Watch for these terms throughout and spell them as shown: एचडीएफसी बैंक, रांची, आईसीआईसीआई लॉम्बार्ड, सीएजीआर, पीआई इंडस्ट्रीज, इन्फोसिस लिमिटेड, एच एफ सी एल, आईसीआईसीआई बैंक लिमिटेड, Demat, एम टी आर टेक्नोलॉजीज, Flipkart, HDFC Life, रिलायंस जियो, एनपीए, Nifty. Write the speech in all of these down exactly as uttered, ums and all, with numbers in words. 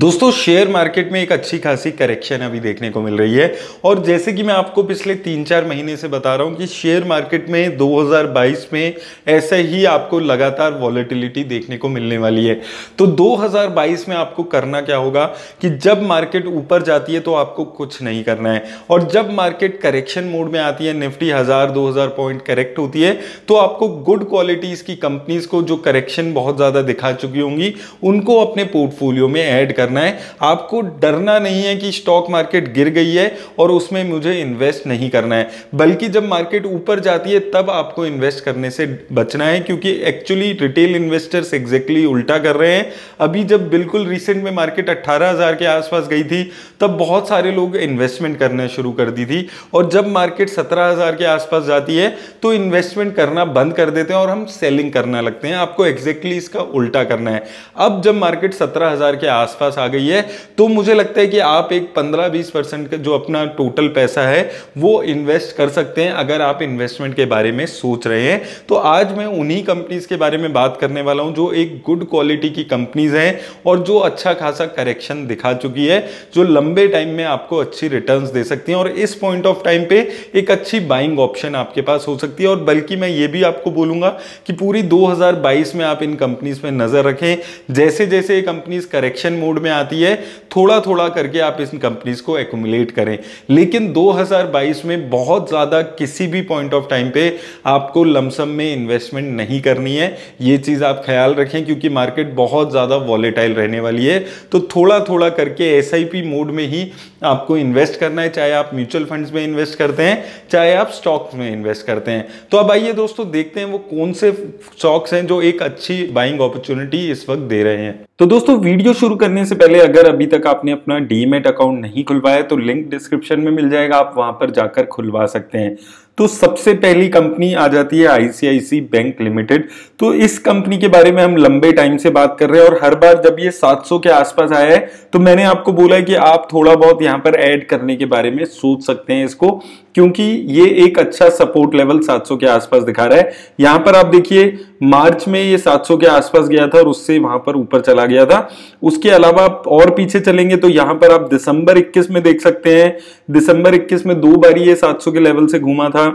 दोस्तों share market में एक अच्छी खासी करेक्शन अभी देखने को मिल रही है और जैसे कि मैं आपको पिछले तीन चार महीने से बता रहा हूं कि शेयर मार्केट में दो हज़ार बाईस में ऐसे ही आपको लगातार वॉलेटिलिटी देखने को मिलने वाली है। तो दो हज़ार बाईस में आपको करना क्या होगा कि जब मार्केट ऊपर जाती है तो आपको कुछ नहीं करना है और जब मार्केट करेक्शन मोड में आती है, निफ्टी हजार दो हजार पॉइंट करेक्ट होती है, तो आपको गुड क्वालिटीज की कंपनीज को जो करेक्शन बहुत ज्यादा दिखा चुकी होंगी उनको अपने पोर्टफोलियो में ऐड करना है। आपको डरना नहीं है कि स्टॉक मार्केट गिर गई है और उसमें मुझे इन्वेस्ट नहीं करना है, बल्कि जब मार्केट ऊपर जाती है तब आपको इन्वेस्ट करने से बचना है, क्योंकि एक्चुअली रिटेल इन्वेस्टर्स एग्जैक्टली उल्टा कर रहे हैं। अभी जब बिल्कुल रिसेंट में मार्केट अठारह हज़ार के आसपास गई थी तब बहुत सारे लोग इन्वेस्टमेंट करना शुरू कर दी थी और जब मार्केट सत्रह हज़ार के आसपास जाती है तो इन्वेस्टमेंट करना बंद कर देते हैं और हम सेलिंग करना लगते हैं। आपको एग्जैक्टली इसका उल्टा करना है। अब जब मार्केट सत्रह हज़ार के आसपास आ गई है तो मुझे लगता है कि आप एक पंद्रह बीस परसेंट जो अपना टोटल पैसा है वो इन्वेस्ट कर सकते हैं अगर आप इन्वेस्टमेंट के बारे में सोच रहे हैं। तो आज मैं उन्हीं कंपनीज के बारे में बात करने वाला हूं जो एक गुड क्वालिटी की कंपनीज हैं और जो अच्छा खासा करेक्शन दिखा चुकी है, जो लंबे टाइम में आपको अच्छी रिटर्न्स दे सकती हैं और इस पॉइंट ऑफ टाइम पे एक अच्छी बाइंग ऑप्शन आपके पास हो सकती है। और बल्कि मैं ये भी आपको बोलूंगा कि पूरी दो हज़ार बाईस में आप इन कंपनीज पे नजर रखें। जैसे जैसे ये कंपनीज करेक्शन मोड में आती है थोड़ा थोड़ा करके आप इन कंपनीज को एक्यूमुलेट करें, लेकिन दो हज़ार बाईस में बहुत ज्यादा किसी भी पॉइंट ऑफ टाइम पे आपको लमसम में इन्वेस्टमेंट नहीं करनी है। ये चीज आप ख्याल रखें क्योंकि मार्केट बहुत ज्यादा वॉलेटाइल रहने वाली है। तो थोड़ा थोड़ा करके एसआईपी मोड में ही आपको इन्वेस्ट करना है, चाहे आप म्यूचुअल फंड्स में इन्वेस्ट करते हैं चाहे आप स्टॉक्स में इन्वेस्ट करते हैं। तो अब आइए दोस्तों देखते हैं वो कौन से स्टॉक्स हैं जो एक अच्छी बाइंग अपॉर्चुनिटी इस वक्त दे रहे हैं। तो दोस्तों वीडियो शुरू करने से पहले अगर अभी तक आपने अपना डीमैट अकाउंट नहीं खुलवाया तो लिंक डिस्क्रिप्शन में मिल जाएगा, आप वहां पर जाकर खुलवा सकते हैं। तो सबसे पहली कंपनी आ जाती है आईसीआईसीआई बैंक लिमिटेड। तो इस कंपनी के बारे में हम लंबे टाइम से बात कर रहे हैं और हर बार जब ये सात सौ के आसपास आया है तो मैंने आपको बोला है कि आप थोड़ा बहुत यहां पर ऐड करने के बारे में सोच सकते हैं इसको, क्योंकि ये एक अच्छा सपोर्ट लेवल सात सौ के आसपास दिखा रहा है। यहां पर आप देखिए मार्च में ये सात सौ के आसपास गया था और उससे वहां पर ऊपर चला गया था। उसके अलावा आप और पीछे चलेंगे तो यहां पर आप दिसंबर इक्कीस में देख सकते हैं, दिसंबर इक्कीस में दो बार ये सात सौ के लेवल से घूमा था,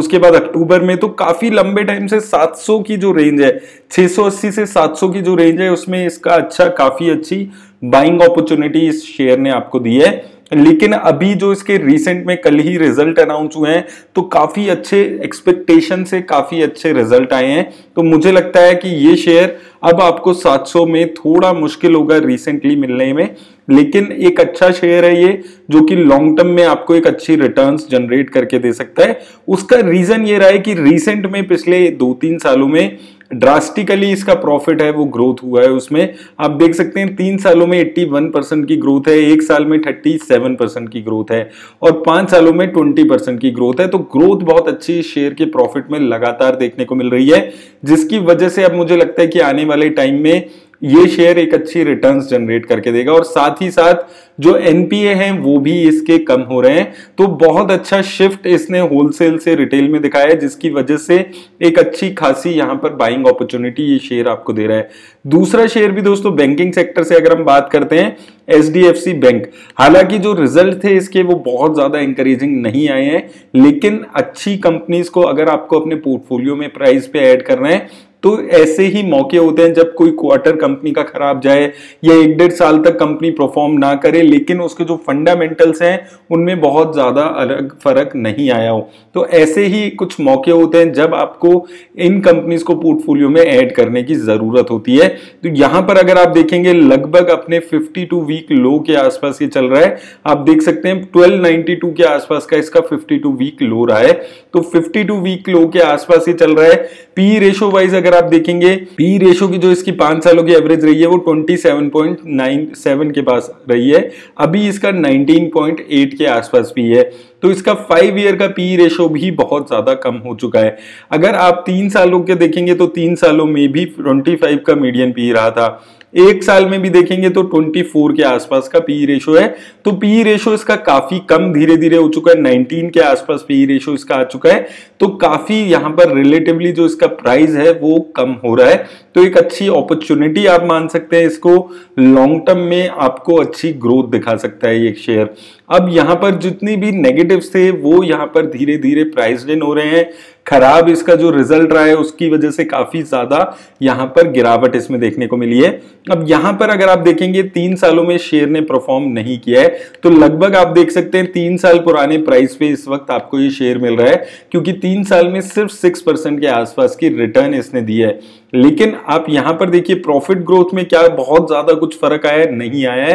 उसके बाद अक्टूबर में। तो काफी लंबे टाइम से सात सौ की जो रेंज है, छह सौ अस्सी से सात सौ की जो रेंज है, उसमें इसका अच्छा काफी अच्छी बाइंग अपॉर्चुनिटी इस शेयर ने आपको दी है। लेकिन अभी जो इसके रिसेंट में कल ही रिजल्ट अनाउंस हुए हैं तो काफी अच्छे एक्सपेक्टेशन से काफी अच्छे रिजल्ट आए हैं। तो मुझे लगता है कि ये शेयर अब आपको सात सौ में थोड़ा मुश्किल होगा रिसेंटली मिलने में, लेकिन एक अच्छा शेयर है ये जो कि लॉन्ग टर्म में आपको एक अच्छी रिटर्न्स जनरेट करके दे सकता है। उसका रीजन ये रहा है कि रिसेंट में पिछले दो तीन सालों में ड्रास्टिकली इसका प्रॉफिट है वो ग्रोथ हुआ है। उसमें आप देख सकते हैं तीन सालों में इक्यासी परसेंट की ग्रोथ है, एक साल में सैंतीस परसेंट की ग्रोथ है और पांच सालों में बीस परसेंट की ग्रोथ है। तो ग्रोथ बहुत अच्छी शेयर के प्रॉफिट में लगातार देखने को मिल रही है, जिसकी वजह से अब मुझे लगता है कि आने वाले टाइम में ये शेयर एक अच्छी रिटर्न्स जनरेट करके देगा। और साथ ही साथ जो एनपीए हैं वो भी इसके कम हो रहे हैं। तो बहुत अच्छा शिफ्ट इसने होलसेल से रिटेल में दिखाया है, जिसकी वजह से एक अच्छी खासी यहां पर बाइंग अपॉर्चुनिटी ये शेयर आपको दे रहा है। दूसरा शेयर भी दोस्तों बैंकिंग सेक्टर से अगर हम बात करते हैं, एचडीएफसी बैंक। हालांकि जो रिजल्ट थे इसके वो बहुत ज्यादा एनकरेजिंग नहीं आए हैं, लेकिन अच्छी कंपनीज को अगर आपको अपने पोर्टफोलियो में प्राइस पे ऐड करना है तो ऐसे ही मौके होते हैं जब कोई क्वार्टर कंपनी का खराब जाए या एक डेढ़ साल तक कंपनी परफॉर्म ना करे लेकिन उसके जो फंडामेंटल्स हैं उनमें बहुत ज़्यादा अलग फर्क नहीं आया हो। तो ऐसे ही कुछ मौके होते हैं जब आपको इन कंपनीज को पोर्टफोलियो में ऐड करने की ज़रूरत होती है। तो यहाँ पर अगर आप देखेंगे लगभग अपने बावन वीक लो के आसपास ये चल रहा है। आप देख सकते हैं बारह सौ बानवे के आसपास का इसका बावन वीक लो रहा है। तो बावन वीक लो के आसपास ये चल रहा है। पी रेशो वाइज अगर आप देखेंगे, पी रेशो की जो इसकी पांच सालों की एवरेज रही है वो सत्ताईस पॉइंट सत्तानवे के पास रही है, अभी इसका उन्नीस पॉइंट आठ के आसपास पी है। तो इसका फाइव ईयर का पी रेशो भी बहुत ज्यादा कम हो चुका है। अगर आप तीन सालों के देखेंगे तो तीन सालों में भी पच्चीस का मीडियन पी रहा था, एक साल में भी देखेंगे तो चौबीस के आसपास का पी रेशो है। तो पी रेशो इसका काफी कम धीरे धीरे हो चुका है, उन्नीस के आसपास पी रेशो इसका आ चुका है। तो काफी यहां पर रिलेटिवली जो इसका प्राइस है वो कम हो रहा है। तो एक अच्छी अपॉर्चुनिटी आप मान सकते हैं इसको, लॉन्ग टर्म में आपको अच्छी ग्रोथ दिखा सकता है ये शेयर। अब यहाँ पर जितनी भी नेगेटिव्स थे वो यहाँ पर धीरे धीरे प्राइस्ड इन हो रहे हैं। खराब इसका जो रिजल्ट रहा है उसकी वजह से काफी ज्यादा यहाँ पर गिरावट इसमें देखने को मिली है। अब यहाँ पर अगर आप देखेंगे तीन सालों में शेयर ने परफॉर्म नहीं किया है, तो लगभग आप देख सकते हैं तीन साल पुराने प्राइस पे इस वक्त आपको ये शेयर मिल रहा है, क्योंकि तीन साल में सिर्फ सिक्स परसेंट के आसपास की रिटर्न इसने दी है। लेकिन आप यहां पर देखिए प्रॉफिट ग्रोथ में क्या बहुत ज्यादा कुछ फर्क आया है? नहीं आया है।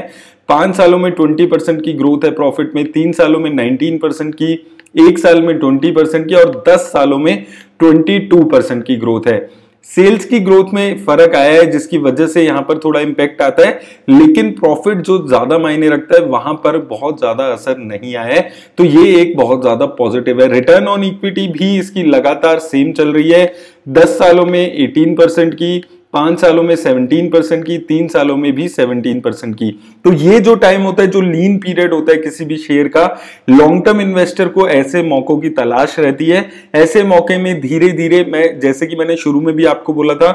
पांच सालों में ट्वेंटी परसेंट की ग्रोथ है प्रॉफिट में, तीन सालों में नाइनटीन परसेंट की, एक साल में ट्वेंटी परसेंट की और दस सालों में ट्वेंटी टू परसेंट की ग्रोथ है। सेल्स की ग्रोथ में फर्क आया है जिसकी वजह से यहां पर थोड़ा इंपैक्ट आता है, लेकिन प्रॉफिट जो ज्यादा मायने रखता है वहां पर बहुत ज्यादा असर नहीं आया है, तो ये एक बहुत ज्यादा पॉजिटिव है। रिटर्न ऑन इक्विटी भी इसकी लगातार सेम चल रही है, दस सालों में एटीन परसेंट की, पांच सालों में सत्रह परसेंट की, तीन सालों में भी सत्रह परसेंट की। तो ये जो टाइम होता है, जो लीन पीरियड होता है किसी भी शेयर का, लॉन्ग टर्म इन्वेस्टर को ऐसे मौकों की तलाश रहती है। ऐसे मौके में धीरे धीरे, मैं जैसे कि मैंने शुरू में भी आपको बोला था,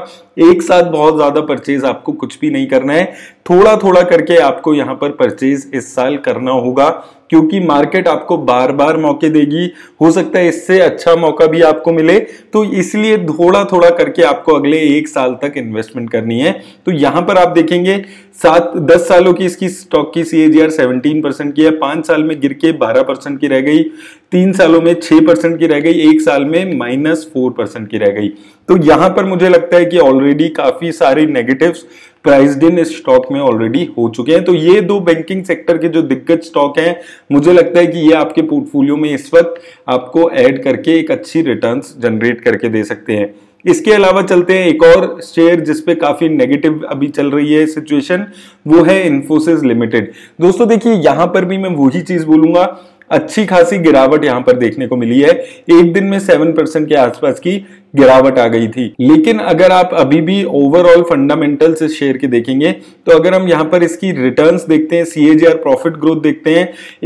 एक साथ बहुत ज्यादा परचेज आपको कुछ भी नहीं करना है, थोड़ा थोड़ा करके आपको यहाँ पर परचेज इस साल करना होगा, क्योंकि मार्केट आपको बार बार मौके देगी। हो सकता है इससे अच्छा मौका भी आपको मिले, तो इसलिए थोड़ा थोड़ा करके आपको अगले एक साल तक इन्वेस्टमेंट करनी है। तो यहां पर आप देखेंगे सात दस सालों की इसकी स्टॉक की सीएजीआर सेवनटीन परसेंट की है, पांच साल में गिर के बारह परसेंट की रह गई, तीन सालों में छह परसेंट की रह गई, एक साल में माइनस फोर परसेंट की रह गई। तो यहां पर मुझे लगता है कि ऑलरेडी काफी सारे नेगेटिव्स प्राइस्ड इन इस स्टॉक में ऑलरेडी हो चुके हैं। तो ये दो बैंकिंग सेक्टर के जो दिग्गज स्टॉक हैं, मुझे लगता है कि ये आपके पोर्टफोलियो में इस वक्त आपको ऐड करके एक अच्छी रिटर्न्स जनरेट करके दे सकते हैं। इसके अलावा चलते हैं एक और शेयर जिसपे काफी नेगेटिव अभी चल रही है सिचुएशन, वो है इन्फोसिस लिमिटेड। दोस्तों देखिए यहां पर भी मैं वही चीज बोलूंगा, अच्छी खासी गिरावट यहां पर देखने को मिली है, एक दिन में सेवन परसेंट के आसपास की गिरावट आ गई थी। लेकिन अगर आप अभी भी ओवरऑल फंडामेंटल्स इस शेयर के देखेंगे, तो अगर हम यहाँ पर इसकी रिटर्न्स देखते हैं, सीएजीआर प्रॉफिट ग्रोथ देखते हैं,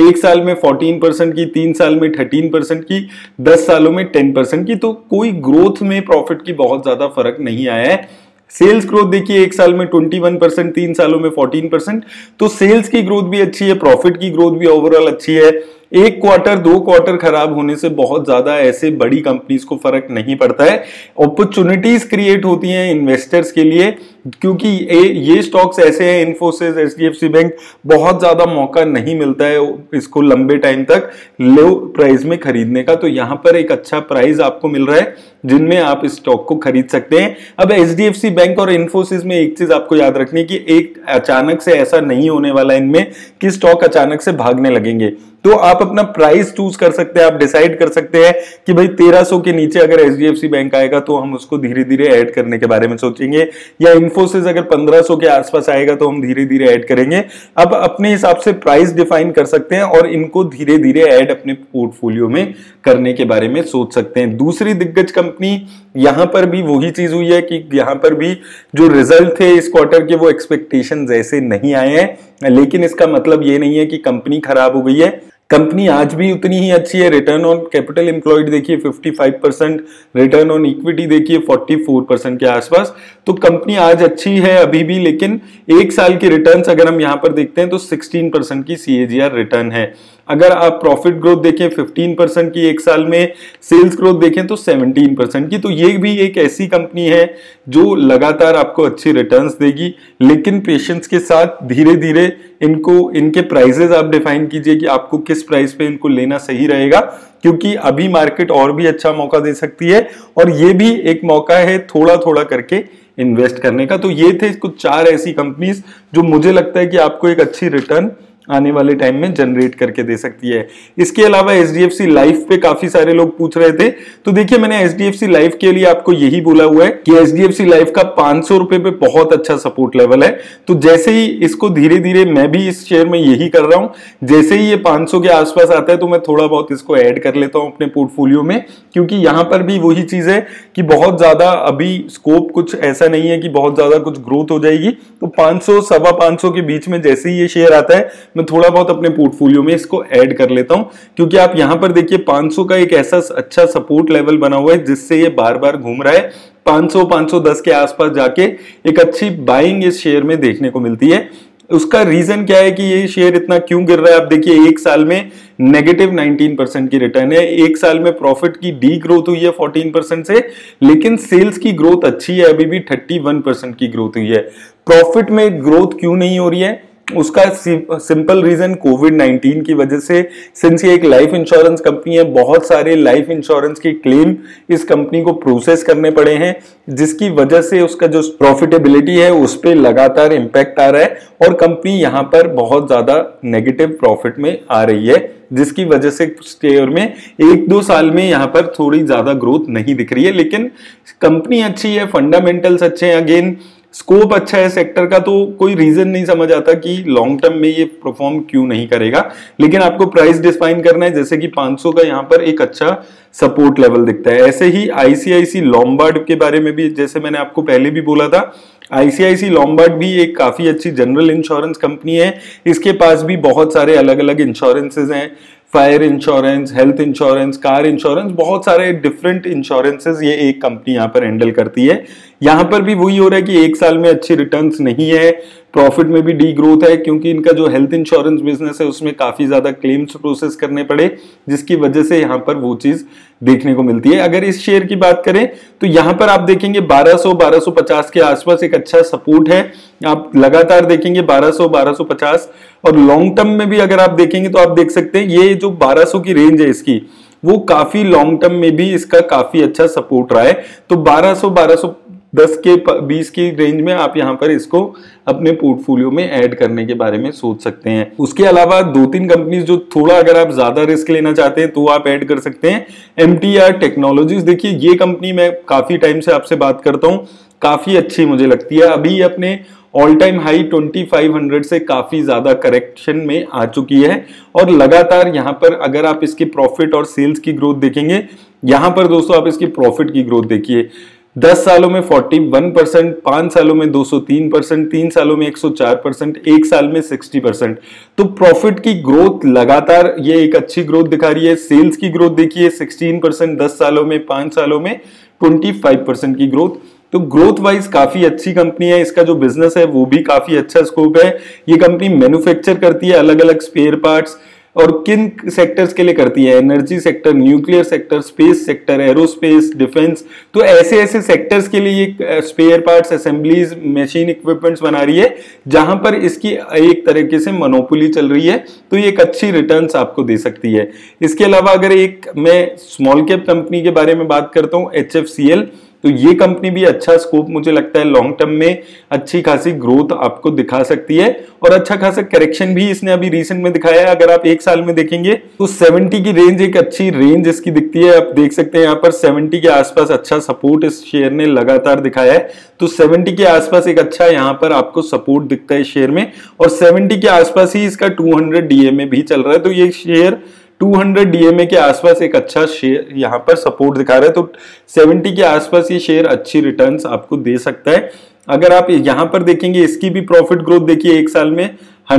एक साल में चौदह परसेंट की, तीन साल में तेरह परसेंट की, दस सालों में दस परसेंट की, तो कोई ग्रोथ में प्रॉफिट की बहुत ज्यादा फर्क नहीं आया है। सेल्स ग्रोथ देखिए एक साल में इक्कीस परसेंट, तीन सालों में चौदह परसेंट, तो सेल्स की ग्रोथ भी अच्छी है, प्रॉफिट की ग्रोथ भी ओवरऑल अच्छी है। एक क्वार्टर दो क्वार्टर खराब होने से बहुत ज्यादा ऐसे बड़ी कंपनीज को फर्क नहीं पड़ता है, अपॉर्चुनिटीज क्रिएट होती हैं इन्वेस्टर्स के लिए, क्योंकि ये स्टॉक्स ऐसे हैं, इन्फोसिस, एचडीएफसी बैंक, बहुत ज्यादा मौका नहीं मिलता है इसको लंबे टाइम तक लो प्राइस में खरीदने का। तो यहाँ पर एक अच्छा प्राइस आपको मिल रहा है जिनमें आप इस स्टॉक को खरीद सकते हैं। अब एचडीएफसी बैंक और इन्फोसिस में एक चीज आपको याद रखनी है कि एक अचानक से ऐसा नहीं होने वाला इनमें कि स्टॉक अचानक से भागने लगेंगे, तो आप अपना प्राइस चूज कर सकते हैं, आप डिसाइड कर सकते हैं कि भाई तेरह सौ के नीचे अगर एचडीएफसी बैंक आएगा तो हम उसको धीरे धीरे ऐड करने के बारे में सोचेंगे, या इन्फोसिस अगर पंद्रह सौ के आसपास आएगा तो हम धीरे धीरे ऐड करेंगे। आप अपने हिसाब से प्राइस डिफाइन कर सकते हैं और इनको धीरे धीरे ऐड अपने पोर्टफोलियो में करने के बारे में सोच सकते हैं। दूसरी दिग्गज कंपनी, यहां पर भी वही चीज हुई है कि यहां पर भी जो रिजल्ट थे इस क्वार्टर के वो एक्सपेक्टेशन ऐसे नहीं आए हैं, लेकिन इसका मतलब ये नहीं है कि कंपनी खराब हो गई है। कंपनी आज भी उतनी ही अच्छी है। रिटर्न ऑन कैपिटल एम्प्लॉयड देखिए पचपन परसेंट, रिटर्न ऑन इक्विटी देखिए चौवालीस परसेंट के आसपास, तो कंपनी आज अच्छी है अभी भी। लेकिन एक साल की रिटर्न्स अगर हम यहाँ पर देखते हैं तो सोलह परसेंट की सीएजीआर रिटर्न है। अगर आप प्रॉफिट ग्रोथ देखें पंद्रह परसेंट की एक साल में, सेल्स ग्रोथ देखें तो सत्रह परसेंट की, तो ये भी एक ऐसी कंपनी है जो लगातार आपको अच्छी रिटर्न्स देगी, लेकिन पेशेंस के साथ धीरे धीरे इनको, इनके प्राइसेस आप डिफाइन कीजिए कि आपको किस प्राइस पे इनको लेना सही रहेगा, क्योंकि अभी मार्केट और भी अच्छा मौका दे सकती है और ये भी एक मौका है थोड़ा थोड़ा करके इन्वेस्ट करने का। तो ये थे कुछ चार ऐसी कंपनीज जो मुझे लगता है कि आपको एक अच्छी रिटर्न आने वाले टाइम में जनरेट करके दे सकती है। इसके अलावा एचडीएफसी लाइफ पे काफी सारे लोग पूछ रहे थे, तो देखिए मैंने एचडीएफसी लाइफ के लिए आपको यही बोला हुआ है कि एचडीएफसी लाइफ का पांच सौ रुपए पे बहुत अच्छा सपोर्ट लेवल है। तो जैसे ही इसको धीरे धीरे, मैं भी इस शेयर में यही कर रहा हूं, जैसे ही ये पांच सौ के आसपास आता है तो मैं थोड़ा बहुत इसको ऐड कर लेता हूं अपने पोर्टफोलियो में, क्योंकि यहां पर भी वही चीज है कि बहुत ज्यादा अभी स्कोप कुछ ऐसा नहीं है कि बहुत ज्यादा कुछ ग्रोथ हो जाएगी। तो पांच सौ सवा पांच सौ के बीच में जैसे ही ये शेयर आता है मैं थोड़ा बहुत अपने पोर्टफोलियो में इसको ऐड कर लेता हूँ, क्योंकि आप यहाँ पर देखिए पाँच सौ का एक ऐसा अच्छा सपोर्ट लेवल बना हुआ है जिससे ये बार बार घूम रहा है। पाँच सौ, पाँच सौ दस के आसपास जाके एक अच्छी बाइंग इस शेयर में देखने को मिलती है। उसका रीजन क्या है कि ये शेयर इतना क्यों गिर रहा है? आप देखिए एक साल में नेगेटिव उन्नीस परसेंट की रिटर्न है, एक साल में प्रॉफिट की डी ग्रोथ हुई है चौदह परसेंट से, लेकिन सेल्स की ग्रोथ अच्छी है, अभी भी इकतीस परसेंट की ग्रोथ हुई है। प्रॉफिट में ग्रोथ क्यों नहीं हो रही है? उसका सिंपल रीजन कोविड नाइन्टीन की वजह से, सिंस ये एक लाइफ इंश्योरेंस कंपनी है, बहुत सारे लाइफ इंश्योरेंस के क्लेम इस कंपनी को प्रोसेस करने पड़े हैं, जिसकी वजह से उसका जो प्रॉफिटेबिलिटी है उस पर लगातार इम्पैक्ट आ रहा है और कंपनी यहाँ पर बहुत ज़्यादा नेगेटिव प्रॉफिट में आ रही है, जिसकी वजह से शेयर में एक दो साल में यहाँ पर थोड़ी ज़्यादा ग्रोथ नहीं दिख रही है। लेकिन कंपनी अच्छी है, फंडामेंटल्स अच्छे हैं, अगेन स्कोप अच्छा है सेक्टर का, तो कोई रीजन नहीं समझ आता कि लॉन्ग टर्म में ये परफॉर्म क्यों नहीं करेगा। लेकिन आपको प्राइस डिफाइन करना है, जैसे कि पाँच सौ का यहाँ पर एक अच्छा सपोर्ट लेवल दिखता है। ऐसे ही आईसीआईसीआई लॉम्बार्ड के बारे में भी, जैसे मैंने आपको पहले भी बोला था, आईसीआईसीआई लॉम्बार्ड भी एक काफ़ी अच्छी जनरल इंश्योरेंस कंपनी है। इसके पास भी बहुत सारे अलग अलग इंश्योरेंसेज हैं, fire insurance, health insurance, car insurance, बहुत सारे डिफरेंट इंश्योरेंसेस ये एक कंपनी यहाँ पर हैंडल करती है। यहाँ पर भी वही हो रहा है कि एक साल में अच्छी रिटर्न्स नहीं है, प्रॉफिट में भी डी ग्रोथ है, क्योंकि इनका जो हेल्थ इंश्योरेंस बिजनेस है उसमें काफ़ी ज़्यादा क्लेम्स प्रोसेस करने पड़े, जिसकी वजह से यहाँ पर वो चीज़ देखने को मिलती है। अगर इस शेयर की बात करें तो यहाँ पर आप देखेंगे बारह सौ, बारह सौ पचास के आसपास एक अच्छा सपोर्ट है। आप लगातार देखेंगे बारह सौ, बारह सौ पचास और लॉन्ग टर्म में भी अगर आप देखेंगे तो आप देख सकते हैं ये जो बारह सौ की रेंज है इसकी, वो काफ़ी लॉन्ग टर्म में भी इसका काफ़ी अच्छा सपोर्ट रहा है। तो बारह सौ, बारह सौ दस के बीस की रेंज में आप यहाँ पर इसको अपने पोर्टफोलियो में ऐड करने के बारे में सोच सकते हैं। उसके अलावा दो तीन कंपनीज जो थोड़ा अगर आप ज़्यादा रिस्क लेना चाहते हैं तो आप ऐड कर सकते हैं। एम टी आर टेक्नोलॉजीज, देखिए ये कंपनी मैं काफ़ी टाइम से आपसे बात करता हूँ, काफ़ी अच्छी मुझे लगती है। अभी अपने ऑल टाइम हाई पच्चीस सौ से काफ़ी ज़्यादा करेक्शन में आ चुकी है और लगातार यहाँ पर अगर आप इसके प्रॉफिट और सेल्स की ग्रोथ देखेंगे, यहाँ पर दोस्तों आप इसके प्रॉफिट की ग्रोथ देखिए, दस सालों में इकतालीस परसेंट, पाँच सालों में दो सौ तीन परसेंट, तीन सालों में एक सौ चार परसेंट, एक साल में साठ परसेंट। तो प्रॉफिट की ग्रोथ लगातार ये एक अच्छी ग्रोथ दिखा रही है। सेल्स की ग्रोथ देखिए सोलह परसेंट, दस सालों में, पाँच सालों में पच्चीस परसेंट की ग्रोथ। तो ग्रोथ वाइज काफ़ी अच्छी कंपनी है, इसका जो बिजनेस है वो भी काफ़ी अच्छा स्कोप है। ये कंपनी मैन्युफैक्चर करती है अलग अलग स्पेयर पार्ट्स, और किन सेक्टर्स के लिए करती है? Energy sector, nuclear sector, space sector, aerospace, defence. तो ऐसे ऐसे सेक्टर्स के लिए ये spare parts, assemblies, machine equipments बना रही है, जहां पर इसकी एक तरीके से मोनोपोली चल रही है। तो ये एक अच्छी रिटर्न्स आपको दे सकती है। इसके अलावा अगर एक मैं स्मॉल कैप कंपनी के बारे में बात करता हूँ, एच एफ सी एल, तो ये कंपनी भी अच्छा स्कोप मुझे लगता है, लॉन्ग टर्म में अच्छी खासी ग्रोथ आपको दिखा सकती है और अच्छा खासा करेक्शन भी इसने अभी रिसेंट में दिखाया है। अगर आप एक साल में देखेंगे तो सत्तर की रेंज एक अच्छी रेंज इसकी दिखती है। आप देख सकते हैं यहाँ पर सत्तर के आसपास अच्छा सपोर्ट इस शेयर ने लगातार दिखाया है। तो सत्तर के आसपास एक अच्छा यहाँ पर आपको सपोर्ट दिखता है शेयर में, और सत्तर के आसपास ही इसका दो सौ डी एम ए भी चल रहा है। तो ये शेयर दो सौ डी एम ए के आसपास एक अच्छा शेयर यहाँ पर सपोर्ट दिखा रहा है। तो सत्तर के आसपास ये शेयर अच्छी रिटर्न्स आपको दे सकता है। अगर आप यहाँ पर देखेंगे इसकी भी प्रॉफिट ग्रोथ देखिए, एक साल में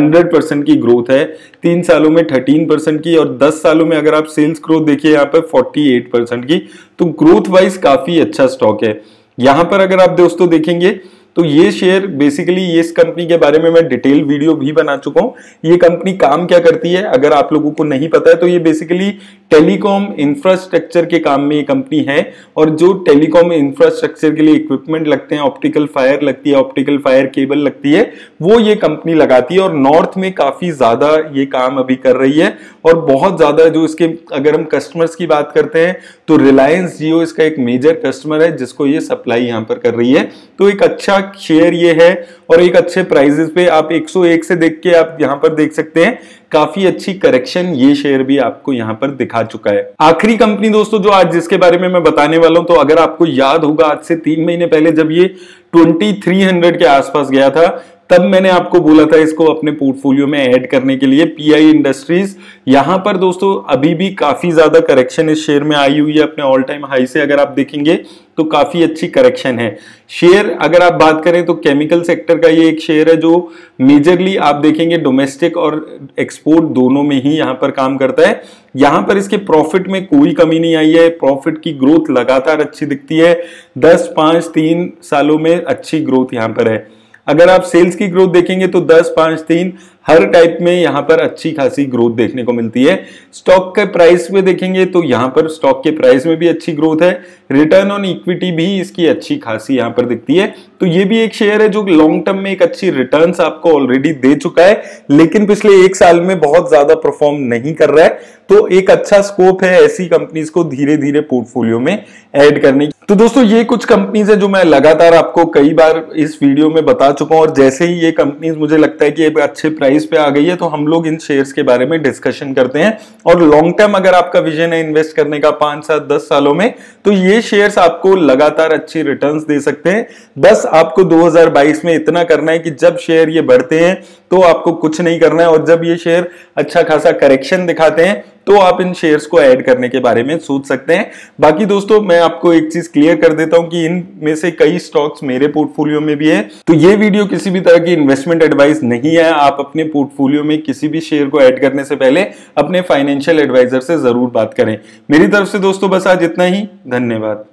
सौ परसेंट की ग्रोथ है, तीन सालों में तेरह परसेंट की, और दस सालों में अगर आप सेल्स ग्रोथ देखिए यहाँ पर अड़तालीस परसेंट की। तो ग्रोथ वाइज काफ़ी अच्छा स्टॉक है। यहाँ पर अगर आप दोस्तों देखेंगे तो ये शेयर बेसिकली, ये इस कंपनी के बारे में मैं डिटेल वीडियो भी बना चुका हूँ। ये कंपनी काम क्या करती है अगर आप लोगों को नहीं पता है, तो ये बेसिकली टेलीकॉम इंफ्रास्ट्रक्चर के काम में ये कंपनी है, और जो टेलीकॉम इंफ्रास्ट्रक्चर के लिए इक्विपमेंट लगते हैं, ऑप्टिकल फायर लगती है, ऑप्टिकल फायर केबल लगती है, वो ये कंपनी लगाती है। और नॉर्थ में काफ़ी ज़्यादा ये काम अभी कर रही है, और बहुत ज़्यादा जो इसके अगर हम कस्टमर्स की बात करते हैं तो रिलायंस जियो इसका एक मेजर कस्टमर है, जिसको ये सप्लाई यहाँ पर कर रही है। तो एक अच्छा शेयर ये है, और एक अच्छे प्राइजेस पे आप एक सौ एक से देख के आप यहां पर देख सकते हैं काफी अच्छी करेक्शन ये शेयर भी आपको यहां पर दिखा चुका है। आखिरी कंपनी दोस्तों जो आज जिसके बारे में मैं बताने वाला हूं, तो अगर आपको याद होगा आज से तीन महीने पहले जब ये तेईस सौ के आसपास गया था, तब मैंने आपको बोला था इसको अपने पोर्टफोलियो में ऐड करने के लिए। पीआई इंडस्ट्रीज यहां पर दोस्तों अभी भी काफी ज्यादा करेक्शन इस शेयर में आई हुई है, अपने ऑल टाइम हाई से अगर आप देखेंगे तो काफी अच्छी करेक्शन है। शेयर अगर आप बात करें तो केमिकल सेक्टर का ये एक शेयर है जो मेजरली आप देखेंगे डोमेस्टिक और एक्सपोर्ट दोनों में ही यहां पर काम करता है। यहां पर इसके प्रॉफिट में कोई कमी नहीं आई है, प्रॉफिट की ग्रोथ लगातार अच्छी दिखती है, दस पांच तीन सालों में अच्छी ग्रोथ यहां पर है। अगर आप सेल्स की ग्रोथ देखेंगे तो दस पांच तीन हर टाइप में यहां पर अच्छी खासी ग्रोथ देखने को मिलती है। स्टॉक के प्राइस में देखेंगे तो यहां पर स्टॉक के प्राइस में भी अच्छी ग्रोथ है, रिटर्न ऑन इक्विटी भी इसकी अच्छी खासी यहां पर दिखती है। तो ये भी एक शेयर है जो लॉन्ग टर्म में एक अच्छी रिटर्न आपको ऑलरेडी दे चुका है, लेकिन पिछले एक साल में बहुत ज्यादा परफॉर्म नहीं कर रहा है। तो एक अच्छा स्कोप है ऐसी कंपनीज को धीरे धीरे पोर्टफोलियो में ऐड करने की। तो दोस्तों ये कुछ कंपनीज है जो मैं लगातार आपको कई बार इस वीडियो में बता चुका हूं, और जैसे ही ये कंपनीज मुझे लगता है कि एक अच्छे प्राइस पे आ गई है तो हम लोग इन शेयर्स के बारे में डिस्कशन करते हैं। और लॉन्ग टर्म अगर आपका विजन है इन्वेस्ट करने का पांच सात दस सालों में, तो ये शेयर्स आपको लगातार अच्छी रिटर्न्स दे सकते हैं। बस आपको दो हज़ार बाईस में इतना करना है कि जब शेयर ये बढ़ते हैं तो आपको कुछ नहीं करना है, और जब ये शेयर अच्छा खासा करेक्शन दिखाते हैं तो आप इन शेयर्स को ऐड करने के बारे में सोच सकते हैं। बाकी दोस्तों मैं आपको एक चीज क्लियर कर देता हूं कि इन में से कई स्टॉक्स मेरे पोर्टफोलियो में भी है, तो ये वीडियो किसी भी तरह की इन्वेस्टमेंट एडवाइस नहीं है। आप अपने पोर्टफोलियो में किसी भी शेयर को ऐड करने से पहले अपने फाइनेंशियल एडवाइजर से जरूर बात करें। मेरी तरफ से दोस्तों बस आज इतना ही, धन्यवाद।